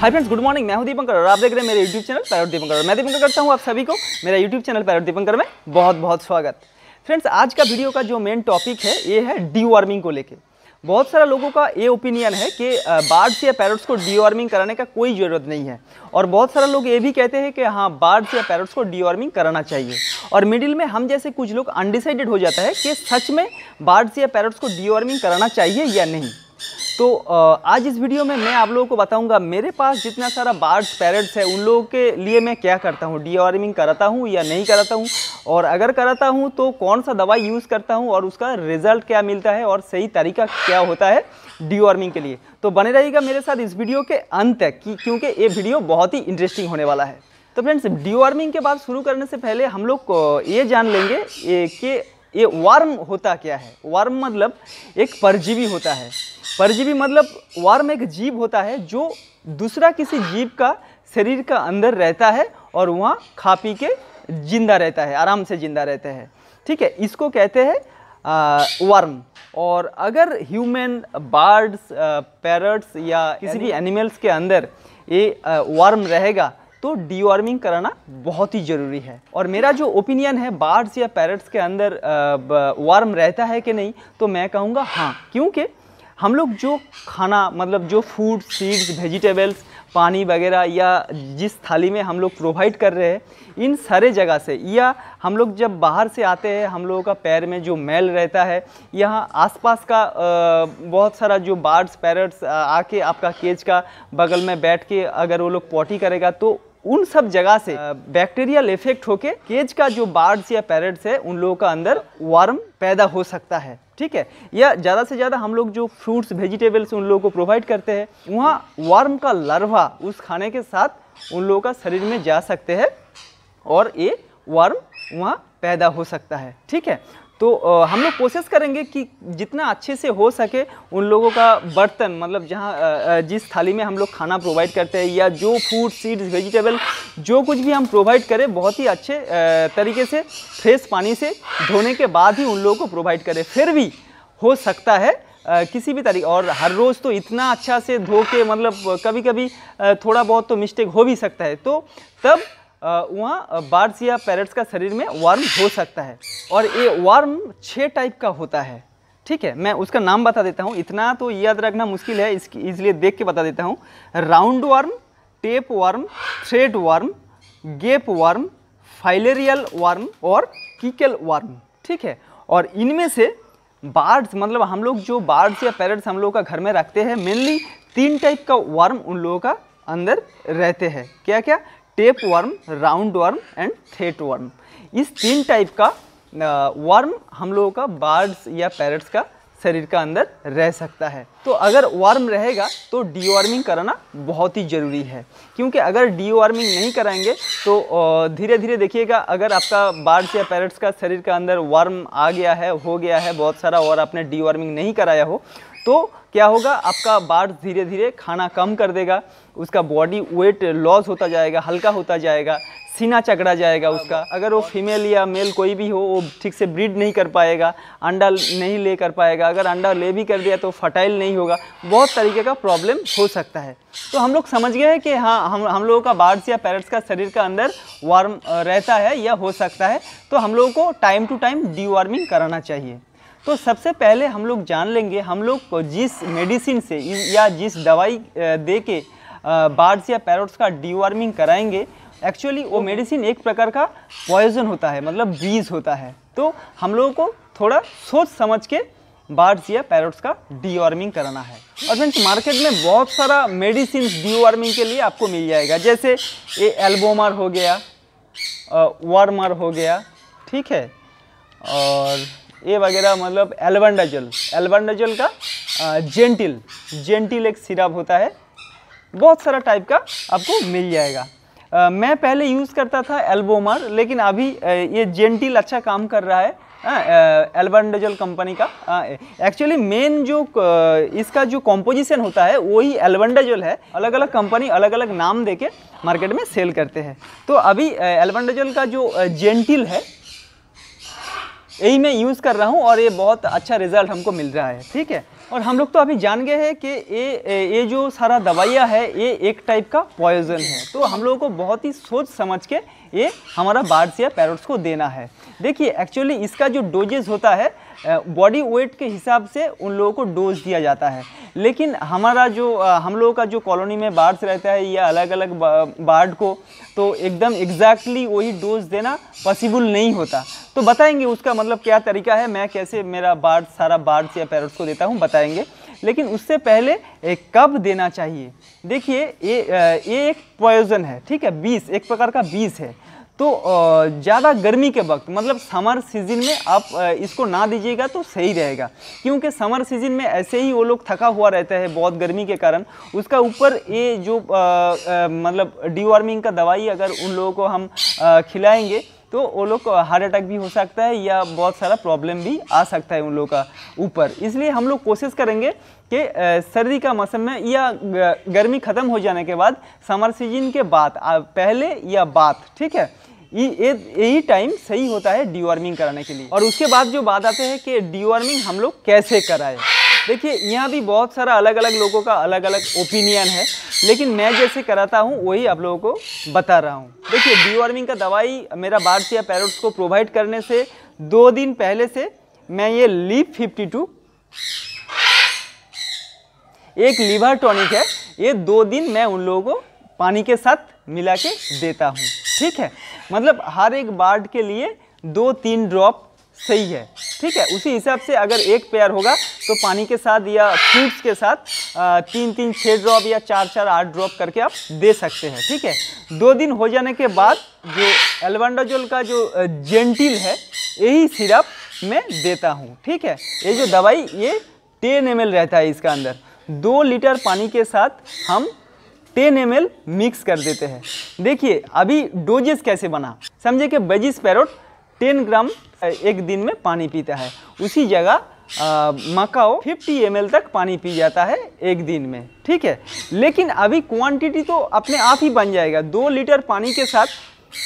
Hi friends, good morning. मैं हूं दीपंकर और आप देख रहे हैं मेरे यूट्यूब चैनल पैरेट दीपंकर। और मैं दीपंकर करता हूं आप सभी को मेरा यूट्यूब चैनल पैरेट दीपंकर में बहुत बहुत स्वागत। फ्रेंड्स, आज का वीडियो का जो मेन टॉपिक है ये है डीवॉर्मिंग को लेके। बहुत सारा लोगों का ये ओपिनियन है कि बर्ड्स या पैरट्स को डीवॉर्मिंग कराने का कोई ज़रूरत नहीं है, और बहुत सारा लोग ये भी कहते हैं कि हाँ, बर्ड्स या पैरट्स को डीवॉर्मिंग कराना चाहिए। और मिडिल में हम जैसे कुछ लोग अनडिसाइडेड हो जाता है कि सच में बर्ड्स या पैरट्स को डीवॉर्मिंग कराना चाहिए या नहीं। तो आज इस वीडियो में मैं आप लोगों को बताऊंगा मेरे पास जितना सारा बर्ड्स पैरेट्स है उन लोगों के लिए मैं क्या करता हूँ, डीवॉर्मिंग कराता हूँ या नहीं कराता हूँ, और अगर कराता हूँ तो कौन सा दवाई यूज़ करता हूँ और उसका रिजल्ट क्या मिलता है और सही तरीका क्या होता है डीवॉर्मिंग के लिए। तो बने रहिएगा मेरे साथ इस वीडियो के अंत तक क्योंकि ये वीडियो बहुत ही इंटरेस्टिंग होने वाला है। तो फ्रेंड्स, डीवॉर्मिंग के बात शुरू करने से पहले हम लोग ये जान लेंगे कि ये वार्म होता क्या है। वार्म मतलब एक परजीवी होता है। परजीवी मतलब वार्म एक जीव होता है जो दूसरा किसी जीव का शरीर का अंदर रहता है और वहाँ खा पी के जिंदा रहता है, आराम से जिंदा रहता है। ठीक है, इसको कहते हैं वार्म। और अगर ह्यूमन, बर्ड्स, पैरट्स या किसी भी एनिमल्स के अंदर ये वार्म रहेगा तो डीवॉर्मिंग कराना बहुत ही ज़रूरी है। और मेरा जो ओपिनियन है बर्ड्स या पैरट्स के अंदर वार्म रहता है कि नहीं, तो मैं कहूँगा हाँ, क्योंकि हम लोग जो खाना मतलब जो फूड, सीड्स, वेजिटेबल्स, पानी वगैरह या जिस थाली में हम लोग प्रोवाइड कर रहे हैं इन सारे जगह से, या हम लोग जब बाहर से आते हैं हम लोगों का पैर में जो मैल रहता है, यहाँ आसपास का बहुत सारा जो बर्ड्स पैरट्स आके आपका केज का बगल में बैठ के अगर वो लोग पॉटी करेगा तो उन सब जगह से बैक्टीरियल इफेक्ट होके केज का जो बर्ड्स या पैरट्स है उन लोगों का अंदर वार्म पैदा हो सकता है। ठीक है, या ज़्यादा से ज़्यादा हम लोग जो फ्रूट्स, वेजिटेबल्स उन लोगों को प्रोवाइड करते हैं वहाँ वार्म का लार्वा उस खाने के साथ उन लोगों का शरीर में जा सकते हैं और ये वार्म वहाँ पैदा हो सकता है। ठीक है, तो हम लोग कोशिश करेंगे कि जितना अच्छे से हो सके उन लोगों का बर्तन मतलब जहाँ जिस थाली में हम लोग खाना प्रोवाइड करते हैं या जो फूड, सीड्स, वेजिटेबल जो कुछ भी हम प्रोवाइड करें बहुत ही अच्छे तरीके से फ्रेश पानी से धोने के बाद ही उन लोगों को प्रोवाइड करें। फिर भी हो सकता है किसी भी तरीके, और हर रोज़ तो इतना अच्छा से धो के मतलब कभी कभी थोड़ा बहुत तो मिस्टेक हो भी सकता है, तो तब वहाँ बर्ड्स या पैरट्स का शरीर में वार्म हो सकता है। और ये वार्म 6 टाइप का होता है। ठीक है, मैं उसका नाम बता देता हूँ, इतना तो याद रखना मुश्किल है इसकी, इसलिए देख के बता देता हूँ। Round worm, tape worm, thread worm, gape worm, filarial worm और कीकल वार्म। ठीक है, और इनमें से बर्ड्स मतलब हम लोग जो बर्ड्स या पैरट्स हम लोग का घर में रखते हैं मेनली 3 टाइप का वार्म उन लोगों का अंदर रहते हैं। क्या क्या? Tape worm, round worm and thread worm. इस 3 टाइप का वार्म हम लोगों का बर्ड्स या पैरट्स का शरीर का अंदर रह सकता है। तो अगर वार्म रहेगा तो डीवॉर्मिंग कराना बहुत ही ज़रूरी है, क्योंकि अगर डीवॉर्मिंग नहीं कराएंगे तो धीरे धीरे देखिएगा, अगर आपका बर्ड्स या पैरट्स का शरीर का अंदर वार्म आ गया है, हो गया है बहुत सारा, और आपने डीवॉर्मिंग नहीं कराया हो तो क्या होगा, आपका बर्ड धीरे धीरे खाना कम कर देगा, उसका बॉडी वेट लॉस होता जाएगा, हल्का होता जाएगा, सीना चकड़ा जाएगा उसका। अगर वो फीमेल या मेल कोई भी हो वो ठीक से ब्रीड नहीं कर पाएगा, अंडा नहीं ले कर पाएगा, अगर अंडा ले भी कर दिया तो फर्टाइल नहीं होगा, बहुत तरीके का प्रॉब्लम हो सकता है। तो हम लोग समझ गए हैं कि हाँ, हम लोगों का बर्ड्स या पैरट्स का शरीर का अंदर वार्म रहता है या हो सकता है, तो हम लोगों को टाइम टू टाइम डीवॉर्मिंग कराना चाहिए। तो सबसे पहले हम लोग जान लेंगे हम लोग जिस मेडिसिन से या जिस दवाई दे के बर्ड्स या पैरट्स का डीवॉर्मिंग कराएंगे, एक्चुअली वो मेडिसिन एक प्रकार का पॉइजन होता है मतलब बीज होता है। तो हम लोगों को थोड़ा सोच समझ के बर्ड्स या पैरट्स का डीवॉर्मिंग कराना है। और फ्रेंड्स, मार्केट में बहुत सारा मेडिसिन डीवॉर्मिंग के लिए आपको मिल जाएगा, जैसे ये एल्बोमार हो गया, वारमार हो गया, ठीक है, और ये वगैरह मतलब एल्बेंडाजोल का जेंटिल एक सिरप होता है, बहुत सारा टाइप का आपको मिल जाएगा। मैं पहले यूज़ करता था एल्बोमार, लेकिन अभी ये जेंटिल अच्छा काम कर रहा है, एल्बेंडाजोल कंपनी का। एक्चुअली मेन जो इसका जो कॉम्पोजिशन होता है वही एल्बेंडाजोल है, अलग अलग कंपनी अलग अलग नाम देके मार्केट में सेल करते हैं। तो अभी एल्बेंडाजोल का जो जेंटिल है यही मैं यूज़ कर रहा हूँ और ये बहुत अच्छा रिजल्ट हमको मिल रहा है। ठीक है, और हम लोग तो अभी जान गए हैं कि ये जो सारा दवाइयाँ है ये एक टाइप का पॉइजन है, तो हम लोगों को बहुत ही सोच समझ के ये हमारा बर्ड्स या पैरट्स को देना है। देखिए एक्चुअली इसका जो डोजेज होता है बॉडी वेट के हिसाब से उन लोगों को डोज दिया जाता है, लेकिन हमारा जो हम लोगों का जो कॉलोनी में बर्ड्स रहता है या अलग अलग बर्ड को तो एकदम एग्जैक्टली वही डोज देना पॉसिबल नहीं होता। तो बताएंगे उसका मतलब क्या तरीका है, मैं कैसे मेरा बर्ड्स सारा बर्ड्स या पैरट्स को देता हूँ बताएंगे। लेकिन उससे पहले कब देना चाहिए, देखिए ये एक पॉइजन है। ठीक है, बीज एक प्रकार का बीज है, तो ज़्यादा गर्मी के वक्त मतलब समर सीजन में आप इसको ना दीजिएगा तो सही रहेगा, क्योंकि समर सीजन में ऐसे ही वो लोग थका हुआ रहता है बहुत गर्मी के कारण, उसका ऊपर ये जो मतलब डीवार्मिंग का दवाई अगर उन लोगों को हम खिलाएंगे तो वो लोग को हार्ट अटैक भी हो सकता है या बहुत सारा प्रॉब्लम भी आ सकता है उन लोगों का ऊपर। इसलिए हम लोग कोशिश करेंगे कि सर्दी का मौसम में या गर्मी ख़त्म हो जाने के बाद समर सीजन के बाद पहले या बाद, ठीक है, यही टाइम सही होता है डीवार्मिंग कराने के लिए। और उसके बाद जो बात आते हैं कि डीवार्मिंग हम लोग कैसे कराएं, देखिए यहाँ भी बहुत सारा अलग अलग लोगों का अलग अलग ओपिनियन है, लेकिन मैं जैसे कराता हूँ वही आप लोगों को बता रहा हूँ। देखिए डीवार्मिंग का दवाई मेरा बर्ड्स या पैरट्स को प्रोवाइड करने से 2 दिन पहले से मैं ये लीव 52 एक लीवर टॉनिक है, ये 2 दिन मैं उन लोगों को पानी के साथ मिला के देता हूँ। ठीक है, मतलब हर एक बर्ड के लिए 2-3 ड्रॉप सही है। ठीक है, उसी हिसाब से अगर एक पेयर होगा तो पानी के साथ या फ्रूट्स के साथ 3-3 6 ड्रॉप या 4-4 8 ड्रॉप करके आप दे सकते हैं। ठीक है, 2 दिन हो जाने के बाद जो एल्बेंडाजोल का जो जेंटिल है यही सिरप मैं देता हूँ। ठीक है, ये जो दवाई ये 10 ml रहता है, इसका अंदर 2 लीटर पानी के साथ हम 10 ml मिक्स कर देते हैं। देखिए अभी डोजेस कैसे बना, समझे कि बेजिस पैरोट 10 ग्राम एक दिन में पानी पीता है, उसी जगह मकाओ 50 ml तक पानी पी जाता है एक दिन में। ठीक है, लेकिन अभी क्वांटिटी तो अपने आप ही बन जाएगा, 2 लीटर पानी के साथ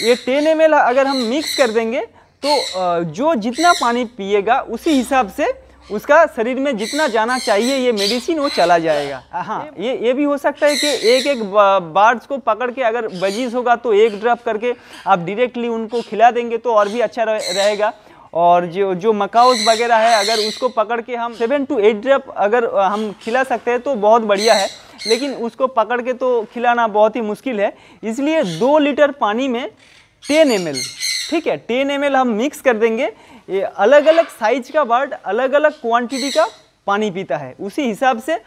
ये 10 ml अगर हम मिक्स कर देंगे तो जो जितना पानी पिएगा उसी हिसाब से उसका शरीर में जितना जाना चाहिए ये मेडिसिन वो चला जाएगा। हाँ, ये भी हो सकता है कि एक एक बर्ड्स को पकड़ के अगर बजीज होगा तो 1 ड्रॉप करके आप डायरेक्टली उनको खिला देंगे तो और भी अच्छा रहेगा, और जो मकाउस वगैरह है अगर उसको पकड़ के हम 7-8 ड्रॉप अगर हम खिला सकते हैं तो बहुत बढ़िया है, लेकिन उसको पकड़ के तो खिलाना बहुत ही मुश्किल है। इसलिए 2 लीटर पानी में 10 ml, ठीक है, 10 ml हम मिक्स कर देंगे। ये अलग अलग साइज का बर्ड अलग अलग क्वांटिटी का पानी पीता है, उसी हिसाब से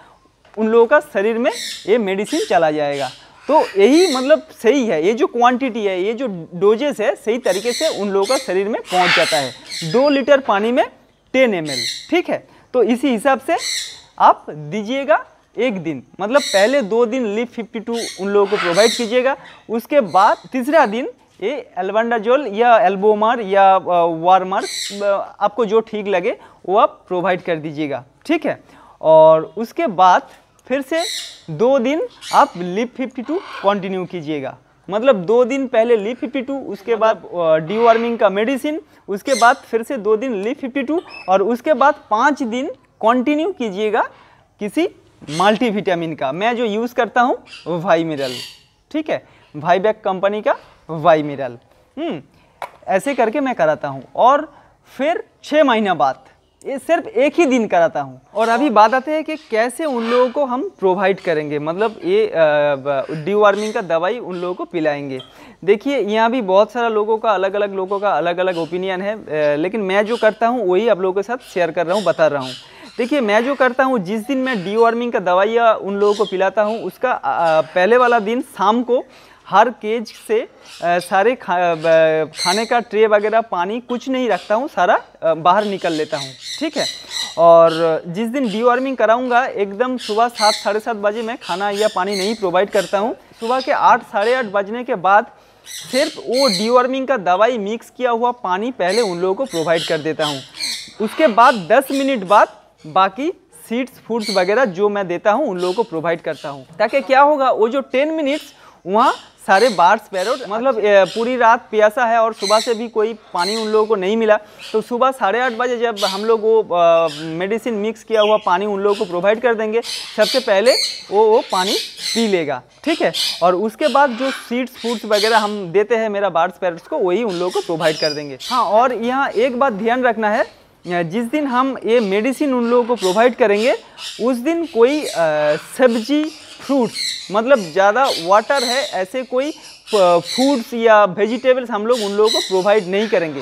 उन लोगों का शरीर में ये मेडिसिन चला जाएगा। तो यही मतलब सही है, ये जो क्वांटिटी है ये जो डोजेस है सही तरीके से उन लोगों का शरीर में पहुंच जाता है, 2 लीटर पानी में 10 ml। ठीक है, तो इसी हिसाब से आप दीजिएगा एक दिन, मतलब पहले 2 दिन लीव 52 उन लोगों को प्रोवाइड कीजिएगा, उसके बाद तीसरा दिन ये एल्बेंडाजोल या एल्बोमार या वारमार आपको जो ठीक लगे वो आप प्रोवाइड कर दीजिएगा। ठीक है, और उसके बाद फिर से 2 दिन आप लीव 52 कंटिन्यू कीजिएगा, मतलब 2 दिन पहले लीव 52, उसके बाद डीवार्मिंग का मेडिसिन, उसके बाद फिर से 2 दिन लीव 52, और उसके बाद 5 दिन कंटिन्यू कीजिएगा किसी मल्टीविटामिन का। मैं जो यूज़ करता हूँ विमरल, ठीक है, भाईबैक कंपनी का विमरल, ऐसे करके मैं कराता हूँ, और फिर 6 महीना बाद ये सिर्फ एक ही दिन कराता हूँ। और अभी बात आते हैं कि कैसे उन लोगों को हम प्रोवाइड करेंगे, मतलब ये डीवार्मिंग का दवाई उन लोगों को पिलाएंगे। देखिए यहाँ भी बहुत सारा लोगों का अलग अलग ओपिनियन है, लेकिन मैं जो करता हूँ वही आप लोगों के साथ शेयर कर रहा हूँ, बता रहा हूँ। देखिए मैं जो करता हूँ, जिस दिन मैं डीवार्मिंग का दवाइयाँ उन लोगों को पिलाता हूँ उसका पहले वाला दिन शाम को हर केज से सारे खाने का ट्रे वगैरह पानी कुछ नहीं रखता हूँ, सारा बाहर निकल लेता हूँ। ठीक है, और जिस दिन डीवार्मिंग कराऊँगा एकदम सुबह 7-7:30 बजे मैं खाना या पानी नहीं प्रोवाइड करता हूँ। सुबह के 8-8:30 बजने के बाद सिर्फ वो डीवार्मिंग का दवाई मिक्स किया हुआ पानी पहले उन लोगों को प्रोवाइड कर देता हूँ, उसके बाद 10 मिनट बाद बाकी सीड्स फूड्स वगैरह जो मैं देता हूँ उन लोगों को प्रोवाइड करता हूँ, ताकि क्या होगा वो जो 10 मिनट्स वहाँ सारे बार्स पैरोट मतलब पूरी रात प्यासा है और सुबह से भी कोई पानी उन लोगों को नहीं मिला। तो सुबह 8:30 बजे जब हम लोग वो मेडिसिन मिक्स किया हुआ पानी उन लोगों को प्रोवाइड कर देंगे, सबसे पहले वो पानी पी लेगा, ठीक है। और उसके बाद जो सीड्स फूड्स वगैरह हम देते हैं मेरा बार्स पैरोट्स को, वही उन लोगों को प्रोवाइड कर देंगे। हाँ, और यहाँ एक बात ध्यान रखना है, जिस दिन हम ये मेडिसिन उन लोगों को प्रोवाइड करेंगे उस दिन कोई सब्जी फ्रूट्स मतलब ज़्यादा वाटर है ऐसे कोई फूड्स या वेजिटेबल्स हम लोग उन लोगों को प्रोवाइड नहीं करेंगे।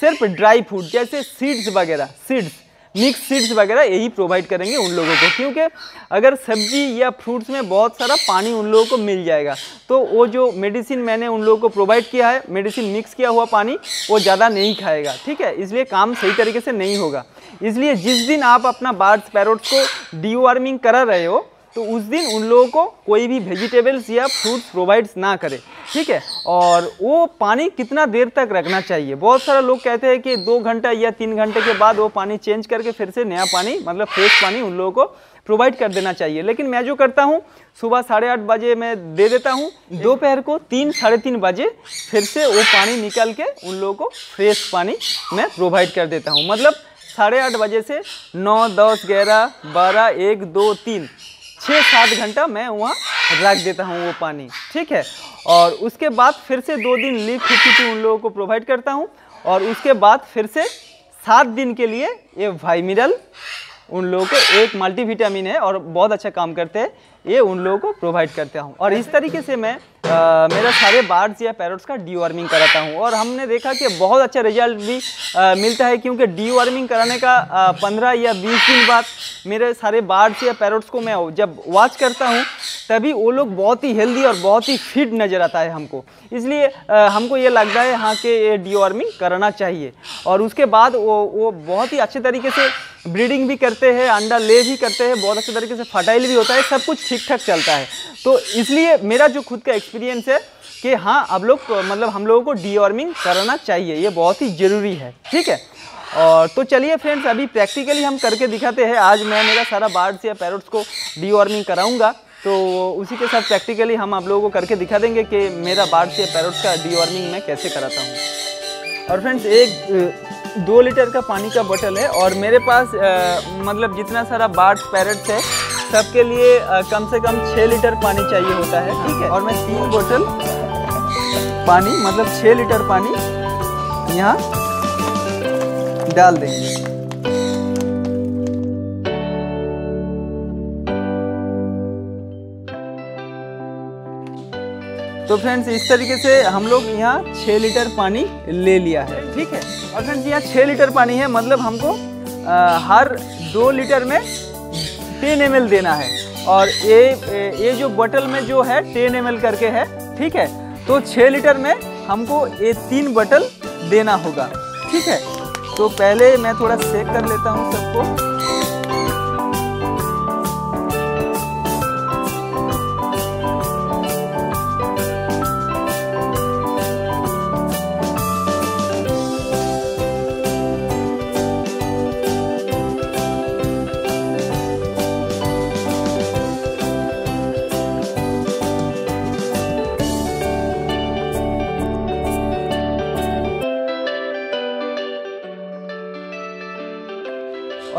सिर्फ ड्राई फूड जैसे सीड्स वगैरह, सीड्स मिक्स सीड्स वगैरह यही प्रोवाइड करेंगे उन लोगों को, क्योंकि अगर सब्जी या फ्रूट्स में बहुत सारा पानी उन लोगों को मिल जाएगा तो वो जो मेडिसिन मैंने उन लोगों को प्रोवाइड किया है, मेडिसिन मिक्स किया हुआ पानी, वो ज़्यादा नहीं खाएगा, ठीक है। इसलिए काम सही तरीके से नहीं होगा। इसलिए जिस दिन आप अपना बर्ड्स पैरोट्स को डीवॉर्मिंग करा रहे हो तो उस दिन उन लोगों को कोई भी वेजिटेबल्स या फ्रूट्स प्रोवाइड्स ना करें, ठीक है। और वो पानी कितना देर तक रखना चाहिए, बहुत सारा लोग कहते हैं कि 2 घंटा या 3 घंटे के बाद वो पानी चेंज करके फिर से नया पानी मतलब फ्रेश पानी उन लोगों को प्रोवाइड कर देना चाहिए। लेकिन मैं जो करता हूँ सुबह 8:30 बजे मैं दे देता हूँ, दोपहर को 3 साढ़े 3 बजे फिर से वो पानी निकाल के उन लोगों को फ्रेश पानी मैं प्रोवाइड कर देता हूँ। मतलब 8:30 बजे से 9, 10, 11, 12, 1, 2, 3 6-7 घंटा मैं वहाँ रख देता हूँ वो पानी, ठीक है। और उसके बाद फिर से 2 दिन लीव 52 उन लोगों को प्रोवाइड करता हूँ और उसके बाद फिर से 7 दिन के लिए ये विमरल उन लोगों को, एक मल्टीविटामिन है और बहुत अच्छा काम करते हैं, ये उन लोगों को प्रोवाइड करता हूँ। और इस तरीके से मैं मेरा सारे बर्ड्स या पैरोट्स का डीवॉर्मिंग कराता हूँ और हमने देखा कि बहुत अच्छा रिजल्ट भी मिलता है, क्योंकि डीवॉर्मिंग कराने का 15 या 20 दिन बाद मेरे सारे बर्ड्स या पैरोट्स को मैं जब वॉच करता हूँ तभी वो लोग बहुत ही हेल्दी और बहुत ही फिट नज़र आता है हमको। इसलिए हमको ये लगता है हाँ कि ये डीवॉर्मिंग कराना चाहिए। और उसके बाद वो बहुत ही अच्छे तरीके से ब्रीडिंग भी करते हैं, अंडा ले भी करते हैं, बहुत अच्छे तरीके से फर्टाइल भी होता है, सब कुछ ठीक ठाक चलता है। तो इसलिए मेरा जो खुद का एक्सपीरियंस है कि हाँ अब लोग मतलब हम लोगों को डीवॉर्मिंग कराना चाहिए, ये बहुत ही ज़रूरी है, ठीक है। और तो चलिए फ्रेंड्स, अभी प्रैक्टिकली हम करके दिखाते हैं। आज मैं मेरा सारा बर्ड्स या पैरोट्स को डीवॉर्मिंग कराऊंगा तो उसी के साथ प्रैक्टिकली हम आप लोगों को करके दिखा देंगे कि मेरा बर्ड्स या पैरोट्स का डीवॉर्मिंग मैं कैसे कराता हूँ। और फ्रेंड्स एक 2 लीटर का पानी का बोतल है और मेरे पास मतलब जितना सारा बर्ड्स पैरेट्स है सबके लिए कम से कम 6 लीटर पानी चाहिए होता है, ठीक है। और मैं 3 बोतल पानी मतलब 6 लीटर पानी यहाँ डाल देंगे। तो फ्रेंड्स इस तरीके से हम लोग यहाँ 6 लीटर पानी ले लिया है, ठीक है। और फ्रेंड्स यहाँ 6 लीटर पानी है मतलब हमको हर 2 लीटर में 10 ml देना है और ये जो बोतल में जो है 10 ml करके है, ठीक है। तो 6 लीटर में हमको ये 3 बोतल देना होगा, ठीक है। तो पहले मैं थोड़ा सेक कर लेता हूँ सबको।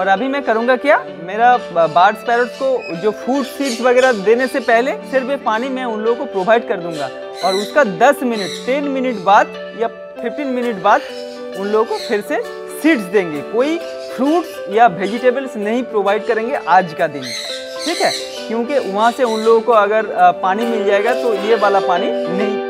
और अभी मैं करूंगा क्या, मेरा बर्ड्स पैरोट्स को जो फूड सीड्स वगैरह देने से पहले सिर्फ ये पानी मैं उन लोगों को प्रोवाइड कर दूंगा और उसका 10 मिनट 10 मिनट बाद या 15 मिनट बाद उन लोगों को फिर से सीड्स देंगे। कोई फ्रूट्स या वेजिटेबल्स नहीं प्रोवाइड करेंगे आज का दिन, ठीक है, क्योंकि वहाँ से उन लोगों को अगर पानी मिल जाएगा तो ये वाला पानी नहीं।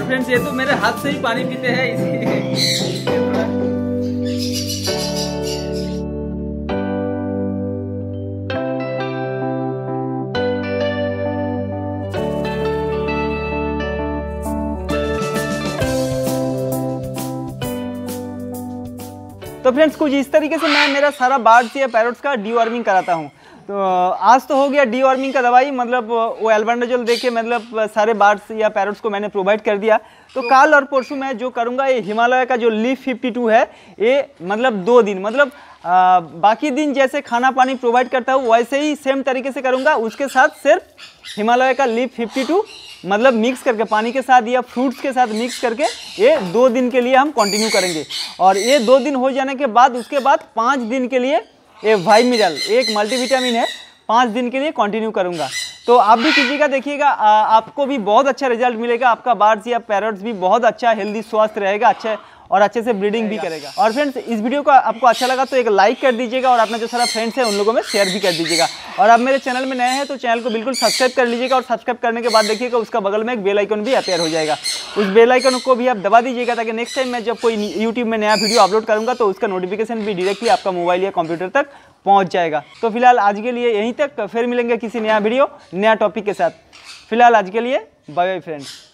और फ्रेंड्स ये तो मेरे हाथ से ही पानी पीते हैं इसलिए। तो फ्रेंड्स कुछ इस तरीके से मैं मेरा सारा बर्ड्स या पैरट्स का डीवॉर्मिंग कराता हूँ। तो आज तो हो गया डीवॉर्मिंग का दवाई, मतलब वो एल्बेंडाजोल देके मतलब सारे बर्ड्स या पैरट्स को मैंने प्रोवाइड कर दिया। तो कल और परसों मैं जो करूँगा ये हिमालय का जो लीव 52 है ये मतलब 2 दिन, मतलब बाकी दिन जैसे खाना पानी प्रोवाइड करता हूँ वैसे ही सेम तरीके से करूँगा। उसके साथ सिर्फ हिमालय का लीव 52 मतलब मिक्स करके पानी के साथ या फ्रूट्स के साथ मिक्स करके ये 2 दिन के लिए हम कंटिन्यू करेंगे। और ये 2 दिन हो जाने के बाद उसके बाद 5 दिन के लिए ये विमरल एक मल्टीविटामिन है 5 दिन के लिए कंटिन्यू करूँगा। तो आप भी कीजिएगा, देखिएगा आपको भी बहुत अच्छा रिजल्ट मिलेगा। आपका बर्ड्स या पैरट्स भी बहुत अच्छा हेल्दी स्वस्थ रहेगा, अच्छे और अच्छे से ब्रीडिंग भी करेगा। और फ्रेंड्स इस वीडियो को आपको अच्छा लगा तो एक लाइक कर दीजिएगा और अपने जो सारा फ्रेंड्स हैं उन लोगों में शेयर भी कर दीजिएगा। और आप मेरे चैनल में नए हैं तो चैनल को बिल्कुल सब्सक्राइब कर लीजिएगा और सब्सक्राइब करने के बाद देखिएगा उसका बगल में एक बेल आइकन भी अपेयर हो जाएगा। उस बेल आइकन को भी आप दबा दीजिएगा ताकि नेक्स्ट टाइम मैं जब कोई यूट्यूब में नया वीडियो अपलोड करूँगा तो उसका नोटिफिकेशन भी डायरेक्टली आपका मोबाइल या कंप्यूटर तक पहुँच जाएगा। तो फिलहाल आज के लिए यहीं तक, फिर मिलेंगे किसी नया वीडियो नया टॉपिक के साथ। फिलहाल आज के लिए बाय बाय फ्रेंड्स।